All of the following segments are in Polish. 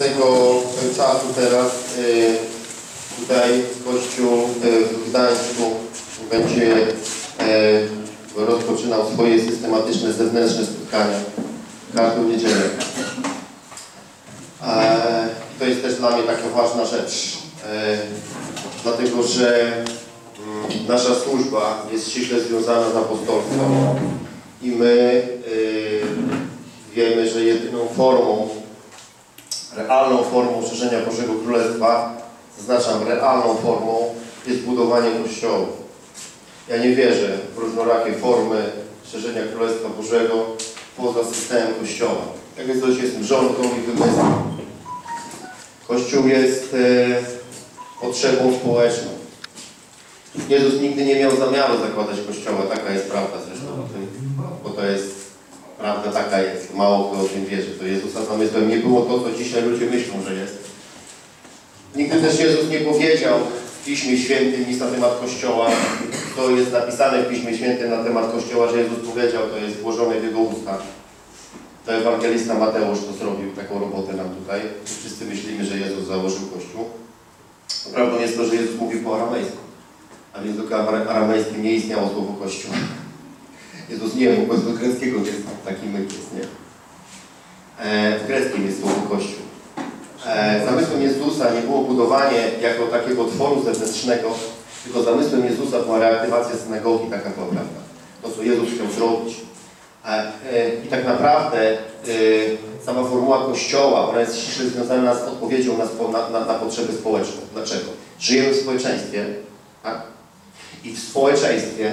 Tego czasu teraz tutaj Kościół w Gdańsku będzie rozpoczynał swoje systematyczne zewnętrzne spotkania każdą niedzielę. To jest też dla mnie taka ważna rzecz, dlatego że nasza służba jest ściśle związana z apostolstwem i my wiemy, że jedyną formą, realną formą szerzenia Bożego Królestwa, zaznaczam, realną formą, jest budowanie kościołów. Ja nie wierzę w różnorakie formy szerzenia Królestwa Bożego poza systemem kościoła. Tak więc coś jest mrzonką i wymysłem. Kościół jest potrzebą społeczną. Jezus nigdy nie miał zamiaru zakładać kościoła, taka jest prawda zresztą o tym, bo to jest prawda, taka jest, mało kto o tym wierzy. To Jezusa zamysłem nie było to, co dzisiaj ludzie myślą, że jest. Nigdy też Jezus nie powiedział w Piśmie Świętym nic na temat Kościoła. To jest napisane w Piśmie Świętym na temat Kościoła, że Jezus powiedział, to jest włożone w Jego usta. To ewangelista Mateusz to zrobił, taką robotę nam tutaj. Wszyscy myślimy, że Jezus założył Kościół. Prawdą jest to, że Jezus mówił po aramejsku. A w języku aramejskim nie istniało słowo Kościół. Jezus nie mógł, bo z greckiego nie jest taki myk, jest, nie. W greckim jest słowo Kościół. Zamysłem Jezusa nie było budowanie jako takiego tworu zewnętrznego, tylko zamysłem Jezusa była reaktywacja synagogi, taka była prawda. To, co Jezus chciał zrobić. I tak naprawdę sama formuła Kościoła, ona jest ściśle związana z odpowiedzią na potrzeby społeczne. Dlaczego? Żyjemy w społeczeństwie, tak? I w społeczeństwie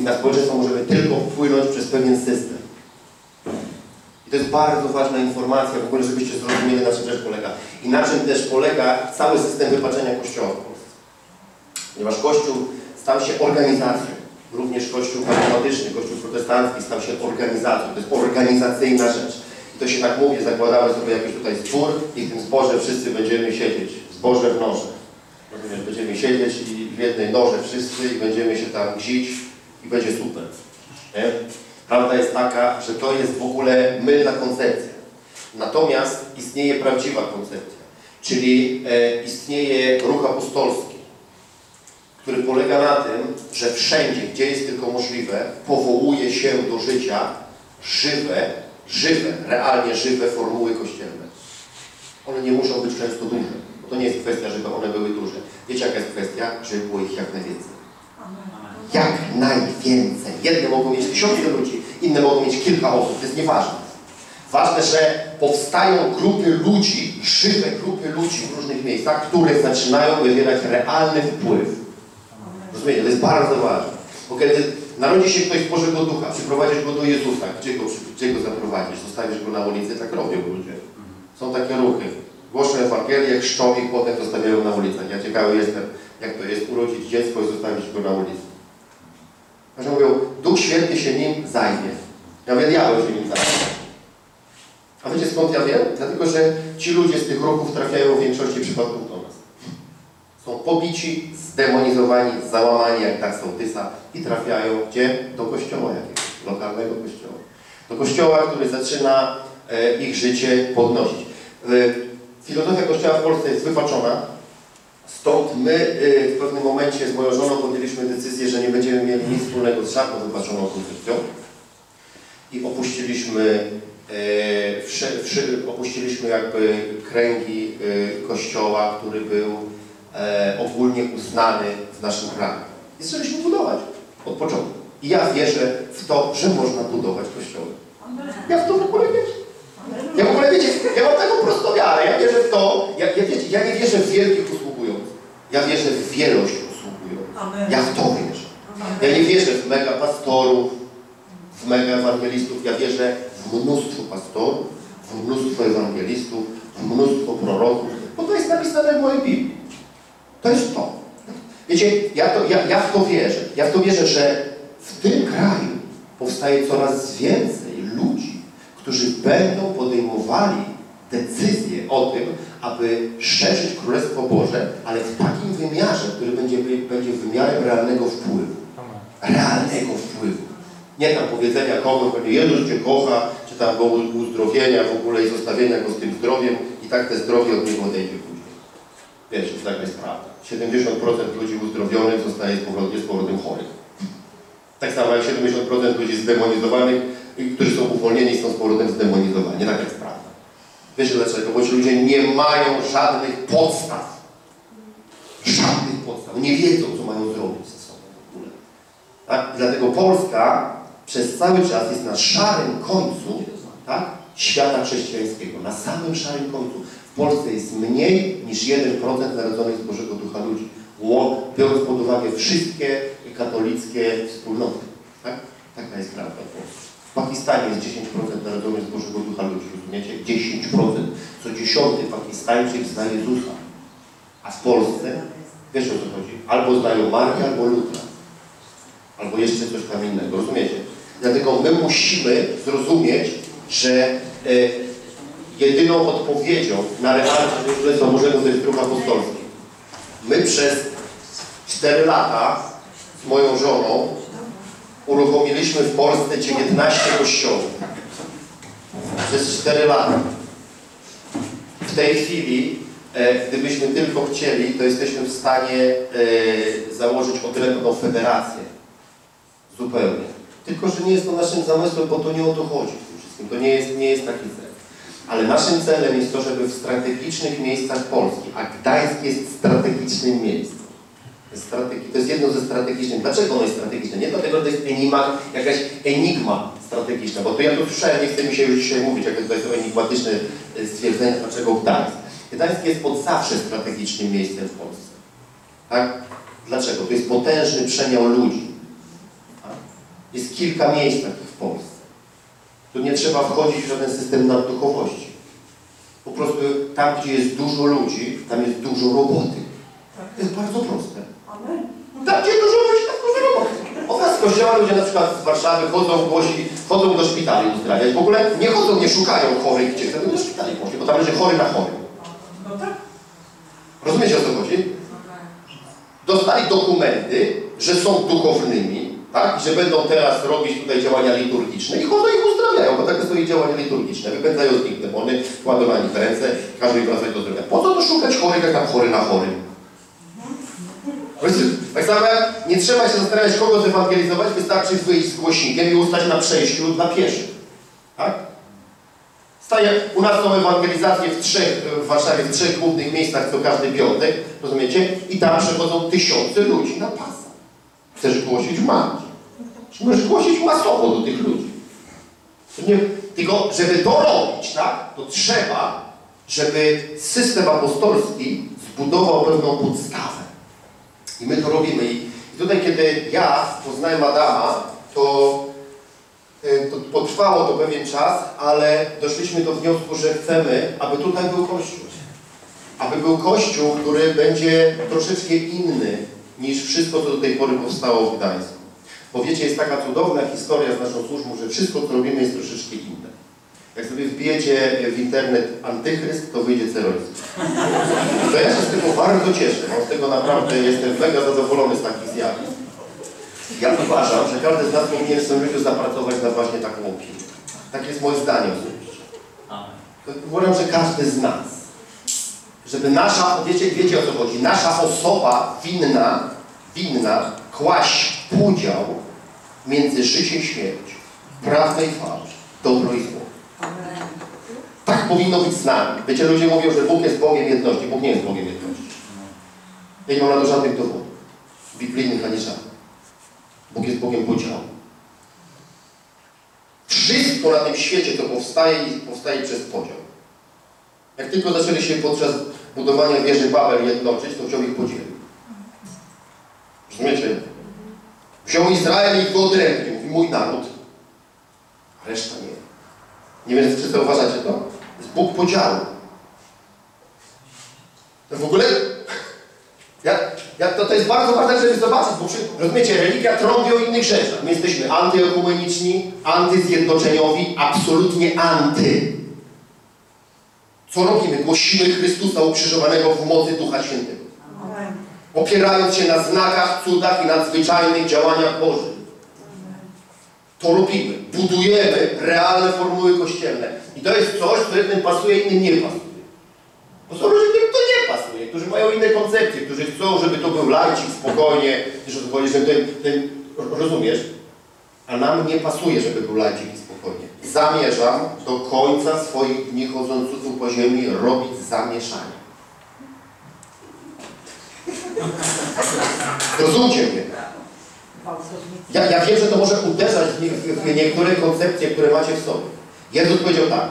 na społeczeństwo możemy tylko wpłynąć przez pewien system. I to jest bardzo ważna informacja, w ogóle żebyście zrozumieli, na czym rzecz polega. I na czym też polega cały system wypaczenia Kościoła w Polsce. Ponieważ Kościół stał się organizacją. Również Kościół charyzmatyczny, Kościół protestancki stał się organizacją. To jest organizacyjna rzecz. I to się tak mówi, zakładamy sobie jakiś tutaj zbór i w tym zborze wszyscy będziemy siedzieć. Zboże w noże. Będziemy siedzieć i w jednej noże wszyscy i będziemy się tam gzić i będzie super. Nie? Prawda jest taka, że to jest w ogóle mylna koncepcja. Natomiast istnieje prawdziwa koncepcja, czyli istnieje ruch apostolski, który polega na tym, że wszędzie, gdzie jest tylko możliwe, powołuje się do życia żywe, realnie żywe formuły kościelne. One nie muszą być często duże. To nie jest kwestia, żeby one były duże. Wiecie, jaka jest kwestia? Żeby było ich jak najwięcej. Jak najwięcej. Jedne mogą mieć tysiące ludzi, inne mogą mieć kilka osób. To jest nieważne. Ważne, że powstają grupy ludzi, żywe grupy ludzi w różnych miejscach, które zaczynają wywierać realny wpływ. Rozumiecie? To jest bardzo ważne. Bo kiedy narodzi się ktoś z Bożego Ducha, przyprowadzisz go do Jezusa, gdzie go zaprowadzisz, zostawisz go na ulicy, tak robią ludzie. Są takie ruchy. Głoszą Ewangelię, chrzczą i potem zostawiają na ulicach. Ja ciekawy jestem, jak to jest urodzić dziecko i zostawić go na ulicy. Także mówią, Duch Święty się nim zajmie. Ja mówię, diabeł się nim zajmie. A wiecie skąd ja wiem? Dlatego, że ci ludzie z tych ruchów trafiają w większości przypadków do nas. Są pobici, zdemonizowani, załamani, jak tak sołtysa i trafiają gdzie? Do kościoła jakiegoś, lokalnego kościoła. Do kościoła, który zaczyna ich życie podnosić. Filozofia Kościoła w Polsce jest wypaczona, stąd my w pewnym momencie z moją żoną podjęliśmy decyzję, że nie będziemy mieli nic wspólnego z żadną wypaczoną koncepcją i opuściliśmy jakby kręgi Kościoła, który był ogólnie uznany w naszym kraju. I zaczęliśmy budować od początku. I ja wierzę w to, że można budować kościoły. Ja w to w ogóle wierzę. Ja w ogóle, wiecie, ja mam taką prostą wiarę, ja wierzę w to, ja nie wierzę w wielkich usługujących, ja wierzę w wielość usługujących, ja w to wierzę. Ja nie wierzę w mega pastorów, w mega ewangelistów, ja wierzę w mnóstwo pastorów, w mnóstwo ewangelistów, w mnóstwo proroków, bo to jest napisane w mojej Biblii. To jest to. Wiecie, ja w to wierzę. Ja w to wierzę, że w tym kraju powstaje coraz więcej ludzi, którzy będą podejmowali decyzję o tym, aby szerzyć Królestwo Boże, ale w takim wymiarze, który będzie wymiarem realnego wpływu. Realnego wpływu. Nie tam powiedzenia kogoś, Jezus Cię kocha, czy czy tam go uzdrowienia w ogóle i zostawienia go z tym zdrowiem, i tak te zdrowie od niego odejdzie później. Wiesz, że tak jest prawda. 70% ludzi uzdrowionych zostaje z powrotem chorych. Tak samo jak 70% ludzi zdemonizowanych, którzy są uwolnieni, są z powrotem zdemonizowani. Tak jest prawda. Wiesz dlaczego? Bo ci ludzie nie mają żadnych podstaw. Żadnych podstaw. Nie wiedzą, co mają zrobić ze sobą w ogóle. Tak? Dlatego Polska przez cały czas jest na szarym końcu, tak, świata chrześcijańskiego. Na samym szarym końcu. W Polsce jest mniej niż 1% narodzonych z Bożego Ducha ludzi, biorąc pod uwagę wszystkie katolickie wspólnoty. Tak? Taka jest prawda w Polsce. W Pakistanie jest 10% narodowych z Bożego Ducha ludzi, rozumiecie? 10%. Co 10. Pakistańczyk zna Jezusa. A w Polsce, wiesz o co chodzi? Albo znają Marię, albo Lutra. Albo jeszcze coś tam innego, rozumiecie? Dlatego my musimy zrozumieć, że jedyną odpowiedzią na realne są Bożego Dyktrucha Apostolskiego. My przez 4 lata z moją żoną uruchomiliśmy w Polsce 19 kościołów. Przez 4 lata. W tej chwili, gdybyśmy tylko chcieli, to jesteśmy w stanie założyć odrębną federację. Zupełnie. Tylko że nie jest to naszym zamysłem, bo to nie o to chodzi w tym wszystkim. To nie jest taki cel. Ale naszym celem jest to, żeby w strategicznych miejscach Polski, a Gdańsk jest strategicznym miejscem. To jest jedno ze strategicznych. Dlaczego ono jest strategiczne? Nie dlatego, że to jest enigma, jakaś enigma strategiczna, bo to ja tu słyszałem, nie chce mi się już dzisiaj mówić, jak to jest enigmatyczne stwierdzenie, dlaczego Gdańsk. Gdańsk jest od zawsze strategicznym miejscem w Polsce. Tak? Dlaczego? To jest potężny przemian ludzi. Tak? Jest kilka miejsc takich w Polsce. Tu nie trzeba wchodzić w żaden system nadduchowości. Po prostu tam, gdzie jest dużo ludzi, tam jest dużo roboty. To jest bardzo proste. Tam, gdzie dużo ludzi, tam dużo roboty. Od nas z kościoła ludzie na przykład z Warszawy chodzą do szpitali uzdrawiać. W ogóle nie chodzą, nie szukają chorych gdzie, tylko do szpitali poszli, bo tam leży chory na chorym. No tak. Rozumiecie, o co chodzi? Dostali dokumenty, że są duchownymi. Tak? Że będą teraz robić tutaj działania liturgiczne i chodzą ich uzdrawiają, bo takie są ich działania liturgiczne. Wypędzają z nich demony, kładą na nich ręce, każdy wraca do zdrowia. Po co to szukać chorych, jak tam chory na chorym? Tak samo jak nie trzeba się zastanawiać, kogo zewangelizować, wystarczy wyjść z głośnikiem i ustać na przejściu dla pieszych. Tak? Staje, u nas są ewangelizacje w Warszawie w 3 głównych miejscach co każdy piątek, rozumiecie? I tam przechodzą tysiące ludzi na pas. Chcesz głosić? Masz. Możesz głosić masowo do tych ludzi. Tylko, żeby to robić, tak, to trzeba, żeby system apostolski zbudował pewną podstawę. I my to robimy. I tutaj, kiedy ja poznałem Adama, to potrwało to pewien czas, ale doszliśmy do wniosku, że chcemy, aby tutaj był Kościół. Aby był Kościół, który będzie troszeczkę inny niż wszystko, co do tej pory powstało w Gdańsku. Bo wiecie, jest taka cudowna historia z naszą służbą, że wszystko, co robimy, jest troszeczkę inne. Jak sobie wbijecie w internet antychryst, to wyjdzie ceroizm. To ja się z tego bardzo cieszę, bo z tego naprawdę jestem mega zadowolony z takich zjawisk. Ja uważam, że każdy z nas powinien w swoim życiu zapracować na właśnie taką opinię. Tak jest moje zdanie oczywiście. Uważam, że każdy z nas. Żeby nasza, wiecie o co chodzi, nasza osoba winna kłaść podział między życie i śmierć, prawdę i fałsz, dobro i zło. Tak powinno być z nami. Wiecie, ludzie mówią, że Bóg jest Bogiem jedności. Bóg nie jest Bogiem jedności. Ja nie mam na to żadnych dowodów. Biblijnych, ani żadnych. Bóg jest Bogiem podziału. Wszystko na tym świecie to powstaje przez podział. Jak tylko zaczęli się podczas budowania wieży Babel jednoczyć, to wziął ich podzielił. Rozumiecie? Wziął Izrael i go odrębnił. Mówi, mój naród. A reszta nie. Nie wiem, czy zauważacie to? Jest Bóg podziału. To w ogóle... to jest bardzo ważne, żeby zobaczyć, bo rozumiecie, religia trąbi o innych rzeczach. My jesteśmy antyokumeniczni, antyzjednoczeniowi, absolutnie anty. Co robimy? Głosimy Chrystusa ukrzyżowanego w mocy Ducha Świętego. Amen. Opierając się na znakach, cudach i nadzwyczajnych działaniach Bożych. Amen. To lubimy. Budujemy realne formuły kościelne. I to jest coś, co jednym pasuje, innym nie pasuje. Bo są ludzie, którym to nie pasuje, którzy mają inne koncepcje, którzy chcą, żeby to był lajcik, spokojnie, że tym rozumiesz, a nam nie pasuje, żeby był lajcik i spokojnie. Zamierzam do końca swoich dni chodzących po ziemi robić zamieszanie. Rozumcie mnie. Ja wiem, że to może uderzać w niektóre koncepcje, które macie w sobie. Jezus powiedział tak.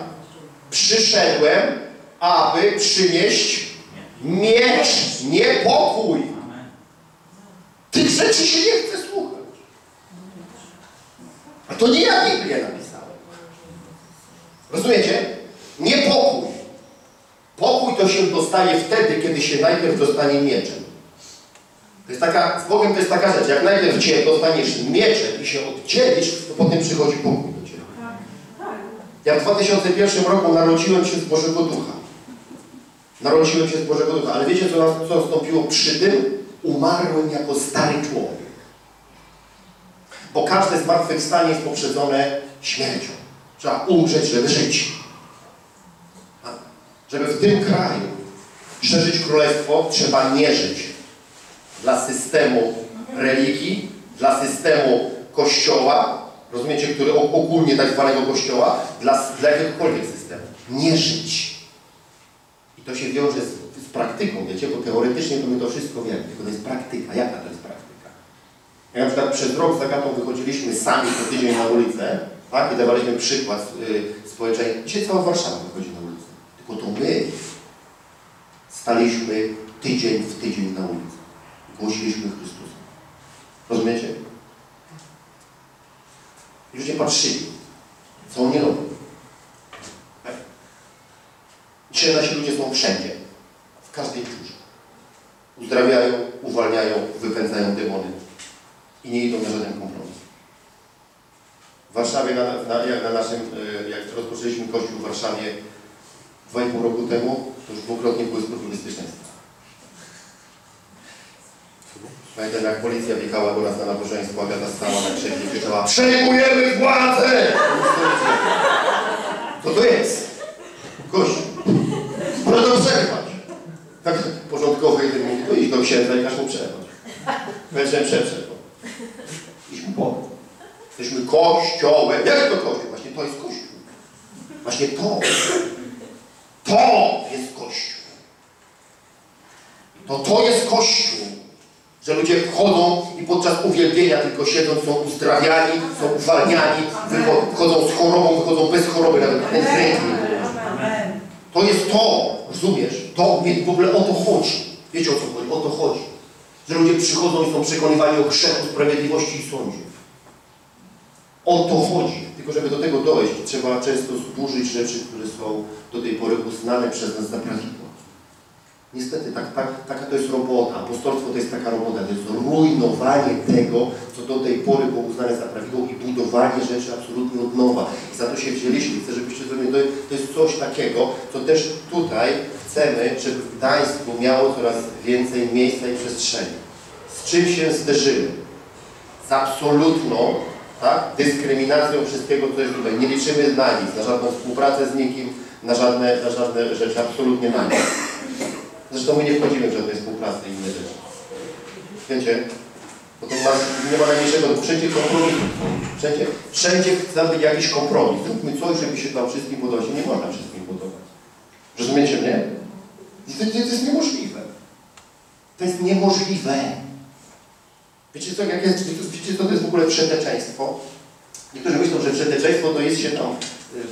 Przyszedłem, aby przynieść miecz, niepokój. Tych rzeczy się nie chce słuchać. A to nie ja Biblię napisałem. Rozumiecie? Niepokój. Pokój to się dostaje wtedy, kiedy się najpierw dostanie mieczem. To jest taka, z Bogiem to jest taka rzecz, jak najpierw cię dostaniesz mieczem i się oddzielisz, to potem przychodzi pokój do ciebie. Ja w 2001 roku narodziłem się z Bożego Ducha. Narodziłem się z Bożego Ducha, ale wiecie co nastąpiło przy tym? Umarłem jako stary człowiek. Bo każde zmartwychwstanie jest poprzedzone śmiercią. Trzeba umrzeć, żeby żyć. Żeby w tym kraju szerzyć królestwo, trzeba nie żyć. Dla systemu religii, dla systemu kościoła, rozumiecie, który ogólnie tak zwanego kościoła, dla jakiegokolwiek systemu. Nie żyć. I to się wiąże z praktyką, wiecie, bo teoretycznie to my to wszystko wiemy, tylko to jest praktyka. Jaka to jest praktyka? Jak na przykład przez rok z Agatą wychodziliśmy sami co tydzień na ulicę, tak, i dawaliśmy przykład społeczeństwa. Dzisiaj cała Warszawa wychodzi na ulicę. Tylko to my staliśmy tydzień w tydzień na ulicy. Głosiliśmy Chrystusa. Rozumiecie? I ludzie patrzyli, co oni robią. Tak? Dzisiaj nasi ludzie są wszędzie. W każdej dziurze. Uzdrawiają, uwalniają, wypędzają demony. I nie idą na żaden kompromis. W Warszawie, na naszym, jak rozpoczęliśmy kościół w Warszawie 2,5 roku temu, to już dwukrotnie były próby bezpieczeństwa. Pamiętam, jak policja wjechała do nas na nabożeństwo, Agata stała na krzewie i krzyczała: przejmujemy władzę! Co to jest? Gościu. Można to przerwać. Tak porządkowo i mówi, to idź do księdza i każ mu przerwać. Wężem przerwał. Idźmy po. Jesteśmy kościołem. Jak to kościół? Właśnie to jest kościół. Właśnie to. To jest kościół. To jest kościół. Że ludzie wchodzą i podczas uwielbienia tylko siedzą, są uzdrawiani, są uwalniani, wychodzą z chorobą, wychodzą bez choroby, nawet konkretnie. To jest to, rozumiesz? To w ogóle o to chodzi. Wiecie o co chodzi? O to chodzi. Że ludzie przychodzą i są przekonywani o grzechu, sprawiedliwości i sądzie. O to chodzi. Tylko żeby do tego dojść, trzeba często zburzyć rzeczy, które są do tej pory uznane przez nas za prawidłowe. Niestety, taka to jest robota. Apostolstwo to jest taka robota. To jest rujnowanie tego, co do tej pory było uznane za prawidło i budowanie rzeczy absolutnie od nowa. I za to się wzięliśmy. Chcę, żebyście zrobili. To jest coś takiego, co też tutaj chcemy, żeby w Gdańsku miało coraz więcej miejsca i przestrzeni. Z czym się zderzymy? Z absolutną, tak, dyskryminacją wszystkiego, co jest tutaj. Nie liczymy na nic, na żadną współpracę z nikim, na żadne rzeczy, absolutnie na nic. Zresztą my nie wchodzimy w żadnej współpracy i inne rzeczy. Wiecie? Bo to nie ma najmniejszego, wszędzie kompromisu. Wszędzie chce być jakiś kompromis. Zróbmy coś, żeby się tam wszystkim podobać. Nie można wszystkim podobać. Rozumiecie mnie? To jest niemożliwe. To jest niemożliwe. Wiecie co, to jest w ogóle wszeteczeństwo? Niektórzy myślą, że wszeteczeństwo to jest się tam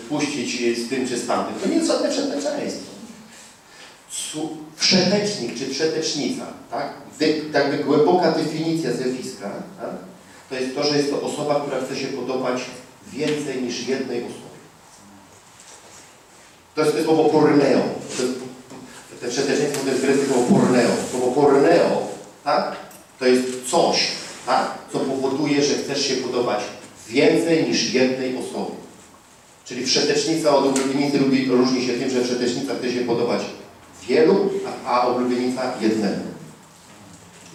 wpuścić z tym czy z tamtym. To nie jest żadne wszeteczeństwo. Wszetecznik czy wszetecznica, tak? Jakby głęboka definicja zjawiska, tak? To jest to, że jest to osoba, która chce się podobać więcej niż jednej osobie. To jest słowo porneo. Te wszetecznictwo to jest greckie słowo porneo. Słowo porneo, tak? To jest coś, tak? Co powoduje, że chcesz się podobać więcej niż jednej osobie. Czyli wszetecznica od ulubieńcy różni się tym, że wszetecznica chce się podobać wielu, a oblubienica jednemu.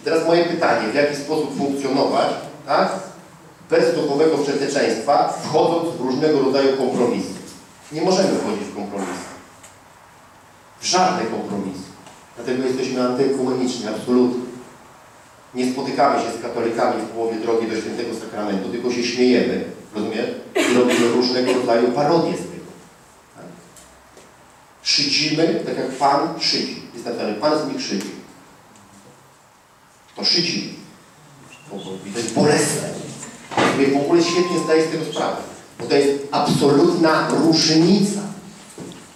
I teraz moje pytanie, w jaki sposób funkcjonować, tak? bez duchowego wszeteczeństwa, wchodząc w różnego rodzaju kompromisy. Nie możemy wchodzić w kompromisy. W żadne kompromisy. Dlatego jesteśmy antyekumeniczni, absolutnie. Nie spotykamy się z katolikami w połowie drogi do świętego sakramentu, tylko się śmiejemy, rozumiesz? I robimy różnego rodzaju parodie z tego. Tak? Szydzimy, tak jak Pan szydzi. Jest napisane, Pan z nich szydzi. To szydzi. To jest bolesne. W ogóle świetnie zdaję z tego sprawę. Bo to jest absolutna różnica.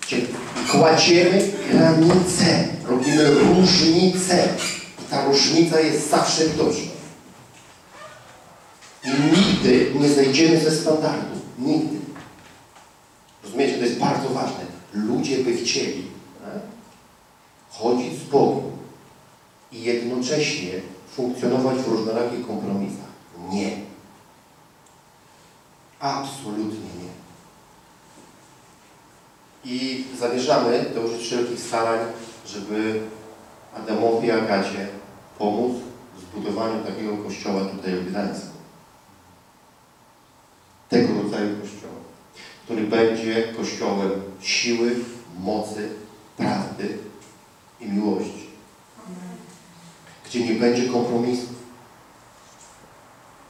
Czyli kładziemy granice, robimy różnicę. I ta różnica jest zawsze widoczna. I nigdy nie zejdziemy ze standardu. Nigdy. Rozumiecie? To jest bardzo ważne. Ludzie by chcieli chodzić z Bogiem i jednocześnie funkcjonować w różnorakich kompromisach. Nie. Absolutnie nie. I zawierzamy do użyć wszelkich starań, żeby Adamowi i Agacie pomóc w zbudowaniu takiego kościoła tutaj w Gdańsku. Tego rodzaju kościoła, który będzie kościołem siły, mocy, prawdy i miłości. Gdzie nie będzie kompromisów.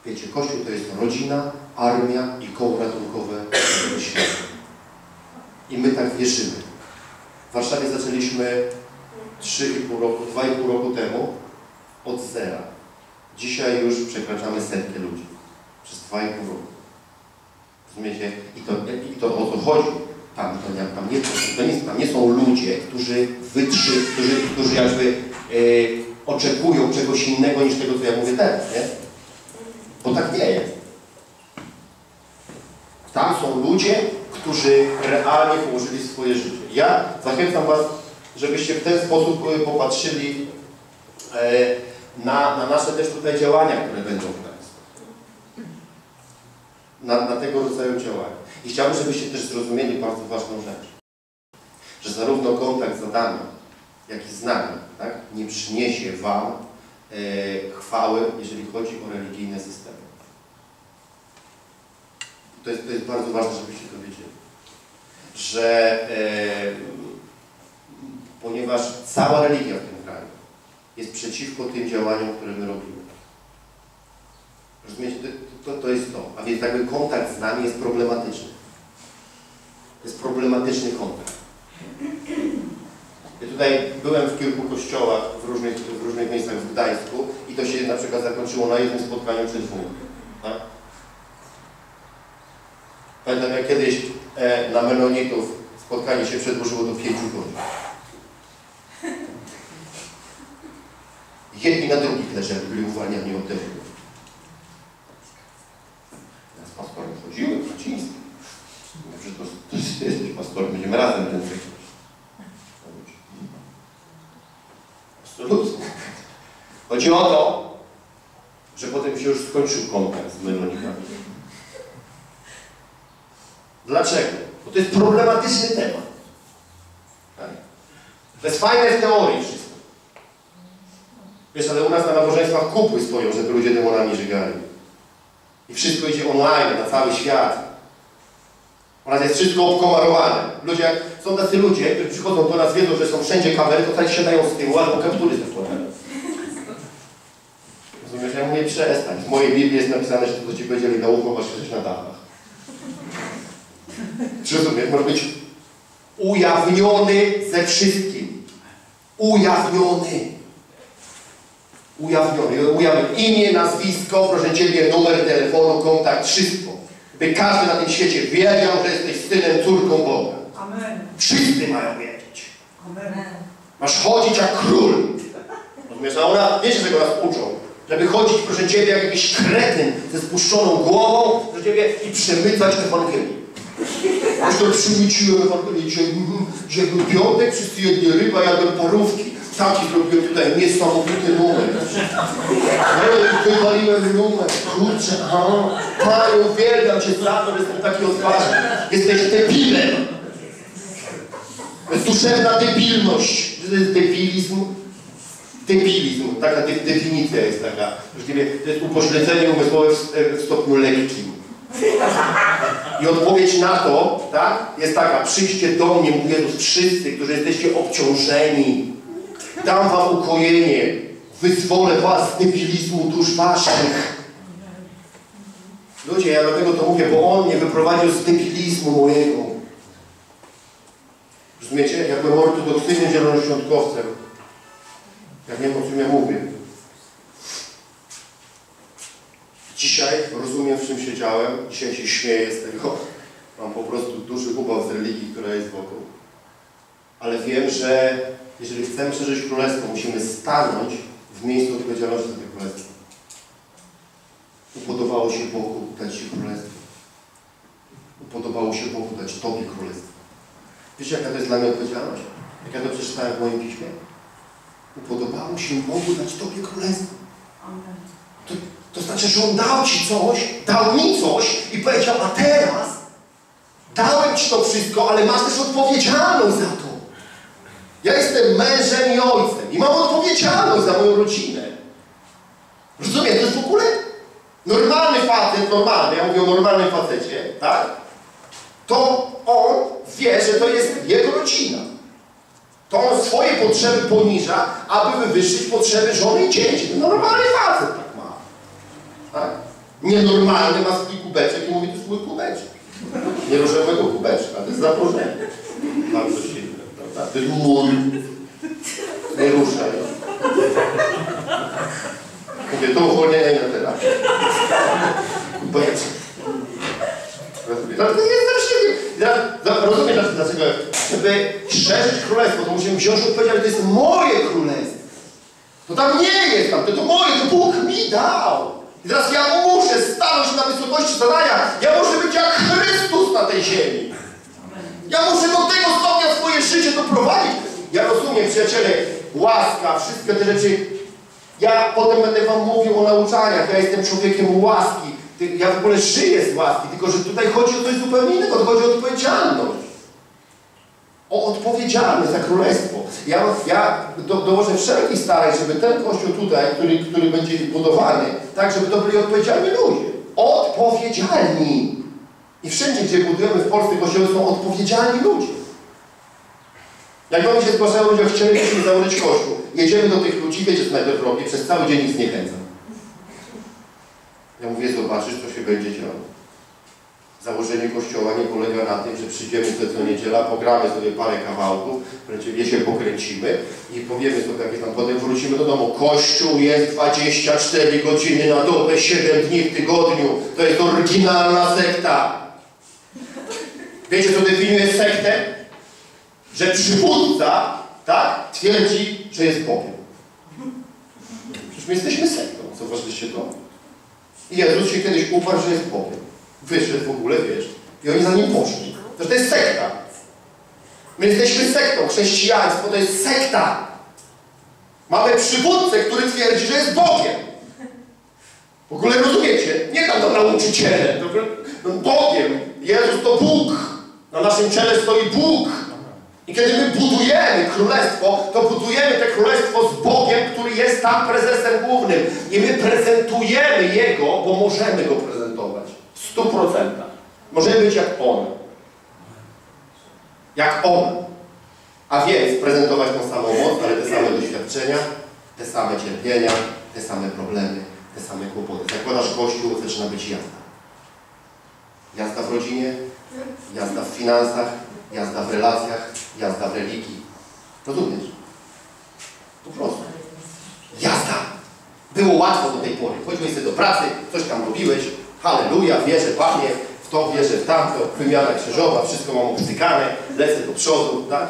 Wiecie, Kościół to jest rodzina, armia i koło ratunkowe świata. I my tak wierzymy. W Warszawie zaczęliśmy 2,5 roku temu od zera. Dzisiaj już przekraczamy 100 ludzi. Przez 2,5 roku. Rozumiecie? I to o to chodzi. Tam nie są ludzie, którzy jakby oczekują czegoś innego niż tego, co ja mówię teraz, nie? Bo tak nie jest. Tam są ludzie, którzy realnie położyli swoje życie. Ja zachęcam Was, żebyście w ten sposób popatrzyli na nasze też tutaj działania, które będą w nas. Na tego rodzaju działania. I chciałbym, żebyście też zrozumieli bardzo ważną rzecz. Że zarówno kontakt z Adamem, jak i z nami, tak, nie przyniesie Wam chwały, jeżeli chodzi o religijne systemy. To jest bardzo ważne, żebyście to wiedzieli. Że ponieważ cała religia w tym kraju jest przeciwko tym działaniom, które my robimy. Rozumiecie? To jest to. A więc jakby kontakt z nami jest problematyczny. To jest problematyczny kontakt. Ja tutaj byłem w kilku kościołach w różnych miejscach w Gdańsku i to się na przykład zakończyło na jednym spotkaniu czy dwóch. Tak? Pamiętam, jak kiedyś na Menonitów spotkanie się przedłużyło do 5 godzin. Jedni na drugich leżeli, byli uwalniani od tego. Ja z pastorem chodziłem, Kaczyński. Dobrze, to jesteś pastorem, będziemy razem ten. Absolutnie. Chodzi o to, że potem się już skończył kontakt z menonikami. Dlaczego? Bo to jest problematyczny temat. Tak? To jest fajne w teorii wszystko. Wiesz, ale u nas na nabożeństwach kupły stoją, żeby ludzie demonami żygali. I wszystko idzie online, na cały świat. U nas jest wszystko obkomarowane. Ludzie, są tacy ludzie, którzy przychodzą do nas, wiedzą, że są wszędzie kamery, to tak siadają z tyłu, albo kaptury zakładają. Rozumiesz? Ja mówię, przestań. W mojej Biblii jest napisane, że to ci powiedzieli na ucho, masz kiedyś na dachach. Czy rozumiesz? Może być ujawniony ze wszystkim. Ujawniony. Ujawniony. Imię, nazwisko, proszę Ciebie, numer telefonu, kontakt, wszystko. By każdy na tym świecie wiedział, że jesteś synem, córką Boga. Amen. Wszyscy mają wiedzieć. Amen. Masz chodzić jak król. Rozumiesz? A ona, wiecie, czego nas uczą? Żeby chodzić, proszę Ciebie, jak jakiś kretyn ze spuszczoną głową, proszę Ciebie, i przemycać Ewangelii. Aż to przemyciłem Ewangelii. Dzisiaj był piątek, wszyscy jedli ryba, jadłem parówki. Taki zrobiłem tutaj niesamowity numer. No i wywaliłem numer. Kurczę, aha. Panie, uwielbiam Cię za to, że jestem taki odważny. Jesteś debilem. To jest duszewna debilność. To jest debilizm. debilizm, taka definicja jest taka, właściwie to jest upośledzenie umysłowe w stopniu lekkim. I odpowiedź na to, tak, jest taka: przyjdźcie do mnie, mówi Jezus, wszyscy, którzy jesteście obciążeni, dam wam ukojenie, wyzwolę was z debilizmu dusz waszych. Ludzie, ja dlatego to mówię, bo On mnie wyprowadził z debilizmu mojego. Rozumiecie? Ja byłem ortodoksyjnym zielonoświątkowcem. Ja wiem, o czym ja mówię. Dzisiaj rozumiem, w czym siedziałem. Dzisiaj się śmieję z tego. Mam po prostu duży ubaw z religii, która jest wokół. Ale wiem, że jeżeli chcemy przeżyć królestwo, musimy stanąć w miejscu odpowiedzialności za to królestwo. Upodobało się Bogu dać Ci królestwo. Upodobało się Bogu dać Tobie królestwo. Wiecie, jaka to jest dla mnie odpowiedzialność? Jak ja to przeczytałem w moim piśmie? Upodobało się Bogu dać Tobie królestwo. To znaczy, że On dał Ci coś, dał mi coś i powiedział: a teraz dałem Ci to wszystko, ale masz też odpowiedzialność za to. Ja jestem mężem i ojcem i mam odpowiedzialność za moją rodzinę. Rozumiem? To jest w ogóle normalny facet, normalny, ja mówię o normalnym facecie, tak? To on wie, że to jest jego rodzina. To on swoje potrzeby poniża, aby wywyższyć potrzeby żony i dzieci. To normalny facet tak ma. Tak? Nienormalny ma swój kubeczek i mówi: to jest mój kubeczek. Nie różowego kubeczka, to jest założenie. Bardzo silne, prawda? To jest mój. Nie ruszaj. Mówię, to uwolnienie na teraz. Kubeczek. Rozumiem. Rozumiem, dlaczego, żeby szerzyć królestwo, to musimy wziąć odpowiedzialność, że to jest moje królestwo. To tam nie jest, tam, to moje, to Bóg mi dał. I teraz ja muszę stanąć na wysokości zadania, ja muszę być jak Chrystus na tej ziemi. Ja muszę do tego stopnia swoje życie doprowadzić. Ja rozumiem, przyjaciele, łaska, wszystkie te rzeczy. Ja potem będę wam mówił o nauczaniach, ja jestem człowiekiem łaski. Ja w ogóle żyję z łaski, tylko że tutaj chodzi o coś zupełnie innego, to chodzi o odpowiedzialność. O odpowiedzialność za królestwo. Ja dołożę wszelkich starań, żeby ten kościół tutaj, który będzie budowany, tak, żeby to byli odpowiedzialni ludzie. Odpowiedzialni. I wszędzie, gdzie budujemy w Polsce kościoły, są odpowiedzialni ludzie. Jak oni się zgłaszają, ludzie chcielibyśmy założyć kościół. Jedziemy do tych ludzi, wiecie, co najpierw robię, przez cały dzień ich zniechęcam. Ja mówię: zobaczysz, co się będzie działo. Założenie kościoła nie polega na tym, że przyjdziemy co niedziela, pogramy sobie parę kawałków, wręcz się pokręcimy i powiemy sobie jakieś tam, potem wrócimy do domu. Kościół jest 24 godziny na dobę, 7 dni w tygodniu. To jest oryginalna sekta. Wiecie, co definiuje sektę? Że przywódca, tak, twierdzi, że jest Bogiem. Przecież my jesteśmy sektą, zauważyliście to? I Jezus się kiedyś uparł, że jest Bogiem. Wyszedł w ogóle, wiesz. I oni za nim poszli. To jest sekta. My jesteśmy sektą. Chrześcijaństwo to jest sekta. Mamy przywódcę, który twierdzi, że jest Bogiem. W ogóle rozumiecie? Nie tam to nauczyciele. No Bogiem. Jezus to Bóg. Na naszym ciele stoi Bóg. I kiedy my budujemy królestwo, to budujemy to królestwo z Bogiem, który jest tam prezesem głównym. I my prezentujemy Jego, bo możemy Go prezentować. W 100%. Możemy być jak On. Jak On. A więc prezentować tą samą moc, ale te same doświadczenia, te same cierpienia, te same problemy, te same kłopoty. Zakładasz kościół, zaczyna być jazda. Jazda w rodzinie, jazda w finansach, jazda w relacjach, jazda w religii. Rozumiesz? Po prostu. Jazda! Było łatwo do tej pory. Chodziłeś sobie do pracy, coś tam robiłeś, halleluja, wierzę, Panie, w to wierzę, w tamto, wymiana krzyżowa, wszystko mam obcykane, lecę do przodu, tak?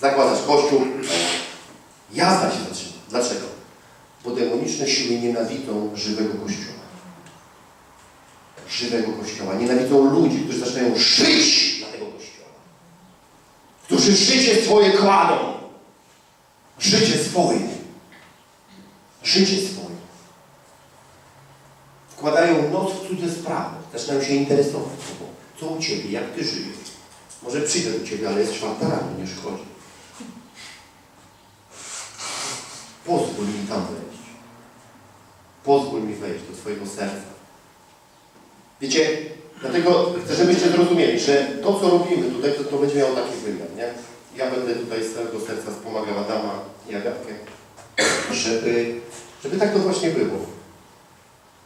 Zakładasz kościół. Jazda się zaczyna. Dlaczego? Bo demoniczne siły nienawidzą żywego kościoła. Żywego kościoła. Nienawidzą ludzi, którzy zaczynają żyć, którzy życie swoje kładą. Życie swoje. Życie swoje. Wkładają noc w cudze sprawy. Zaczynają się interesować sobą. Co u Ciebie? Jak Ty żyjesz? Może przyjdę do Ciebie, ale jest 4 rano, nie szkodzi. Po tam wejść. Pozwól mi wejść do Twojego serca. Wiecie, dlatego chcę, żebyście zrozumieli, że to, co robimy tutaj, to będzie miało taki wymiar, nie? Ja będę tutaj z całego serca wspomagał Adama i Agatkę, żeby tak to właśnie było.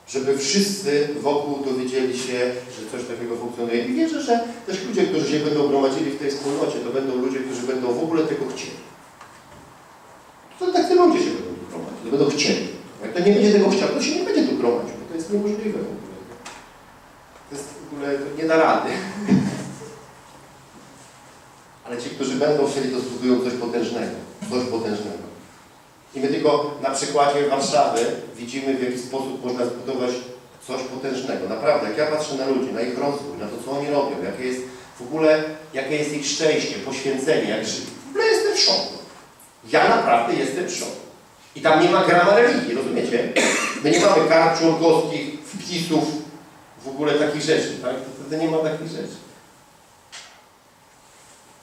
Żeby wszyscy wokół dowiedzieli się, że coś takiego funkcjonuje. I wierzę, że też ludzie, którzy się będą gromadzili w tej wspólnocie, to będą ludzie, którzy będą w ogóle tego chcieli. To tak ludzie się będą tu gromadzić, to będą chcieli. Jak to nie będzie tego chciał, to się nie będzie tu gromadził, bo to jest niemożliwe w ogóle. To jest w ogóle nie da rady. Ale ci, którzy będą chcieli, to zbudują coś potężnego. Coś potężnego. I my tylko na przykładzie Warszawy widzimy, w jaki sposób można zbudować coś potężnego. Naprawdę, jak ja patrzę na ludzi, na ich rozwój, na to, co oni robią, jakie jest w ogóle, jakie jest ich szczęście, poświęcenie, jak żyją. W ogóle jestem w szoku. Ja naprawdę jestem w szoku. I tam nie ma grama religii, rozumiecie? My nie mamy kart członkowskich, wpisów, w ogóle takich rzeczy, tak? Wtedy nie ma takich rzeczy.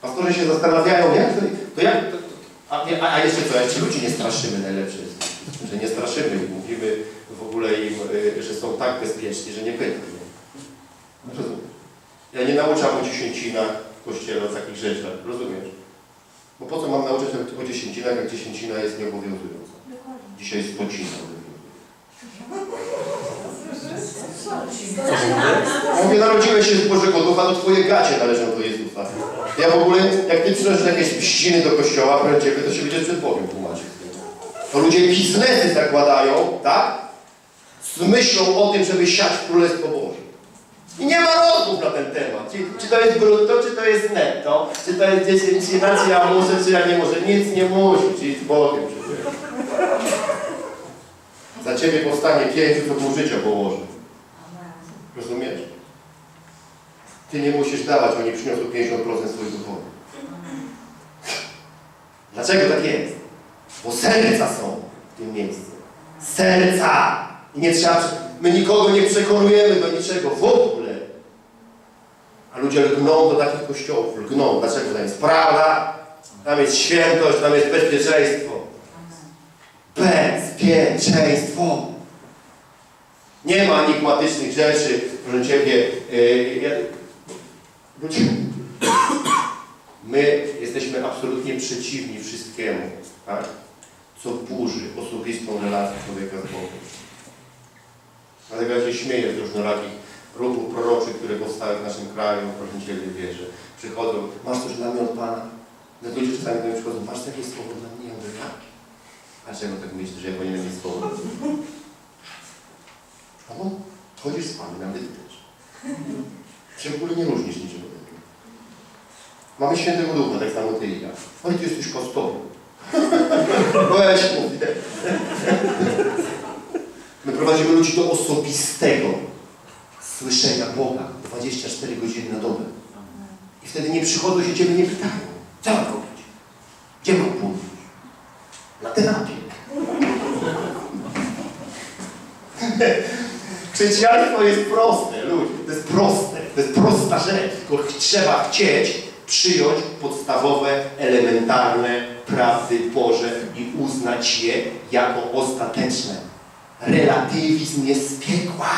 Pastorzy się zastanawiają, jak to jak... A jeszcze co, jak ci ludzi nie straszymy, najlepsze jest, że nie straszymy ich, mówimy w ogóle im, że są tak bezpieczni, że nie pytają. Rozumiesz? Ja nie nauczam o dziesięcinach w kościele, o takich rzeczach, rozumiesz? Bo po co mam nauczyć o dziesięcinach, jak dziesięcina jest nieobowiązująca? Dzisiaj jest spocina. Mówię, narodziłeś się z Bożego Ducha, to Twoje gacie należą do Jezusa. Ja w ogóle, jak Ty przynosisz jakieś pściny do kościoła, prędzej, to się będzie przed Bogiem tłumaczyć. To ludzie biznesy zakładają, tak? Z myślą o tym, żeby siać w Królestwo Boże. I nie ma rozmów na ten temat. Czy to jest brutto, czy to jest netto, czy to jest dziesięcina, czy ja muszę, czy ja nie muszę. Nic nie musi, czyli z Bogiem. Za Ciebie powstanie pięciu, co pół życia położy. Rozumiesz? Ty nie musisz dawać, oni przyniosą 50% swoich dochodów. Dlaczego tak jest? Bo serca są w tym miejscu. Serca! I nie trzeba... My nikogo nie przekonujemy do niczego w ogóle. A ludzie lgną do takich kościołów. Lgną. Dlaczego? Tam jest prawda, tam jest świętość, tam jest bezpieczeństwo. Bezpieczeństwo! Nie ma enigmatycznych rzeczy, proszę Ciebie. My jesteśmy absolutnie przeciwni wszystkiemu, tak? Co burzy osobistą relację człowieka z Bogiem. Dlatego ja się śmieję z różnorakich ruchów proroczych, które powstały w naszym kraju, proszę Ciebie, wierzę. Przychodzą, masz coś dla mnie od Pana? No ludzie czasami do mnie przychodzą, masz takie słowo dla mnie? Ja mówię, tak. A czego tak myślisz, że ja powinienem mieć słowo? Albo chodzisz z Panem, nawet też. Czy w ogóle nie różnisz niczego takiego. Mamy Świętego Ducha, tak samo Ty i ja. Oj, Ty jesteś kostowy. Weź mówi. My prowadzimy ludzi do osobistego słyszenia Boga 24 godziny na dobę. I wtedy nie przychodzą się Ciebie, nie pytają. Co mam robić? Gdzie mam pójść? Na terapię. Chrześcijaństwo jest proste, ludzie. To jest proste. To jest prosta rzecz. Tylko trzeba chcieć przyjąć podstawowe, elementarne prawdy Boże i uznać je jako ostateczne. Relatywizm jest z piekła.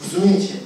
Rozumiecie?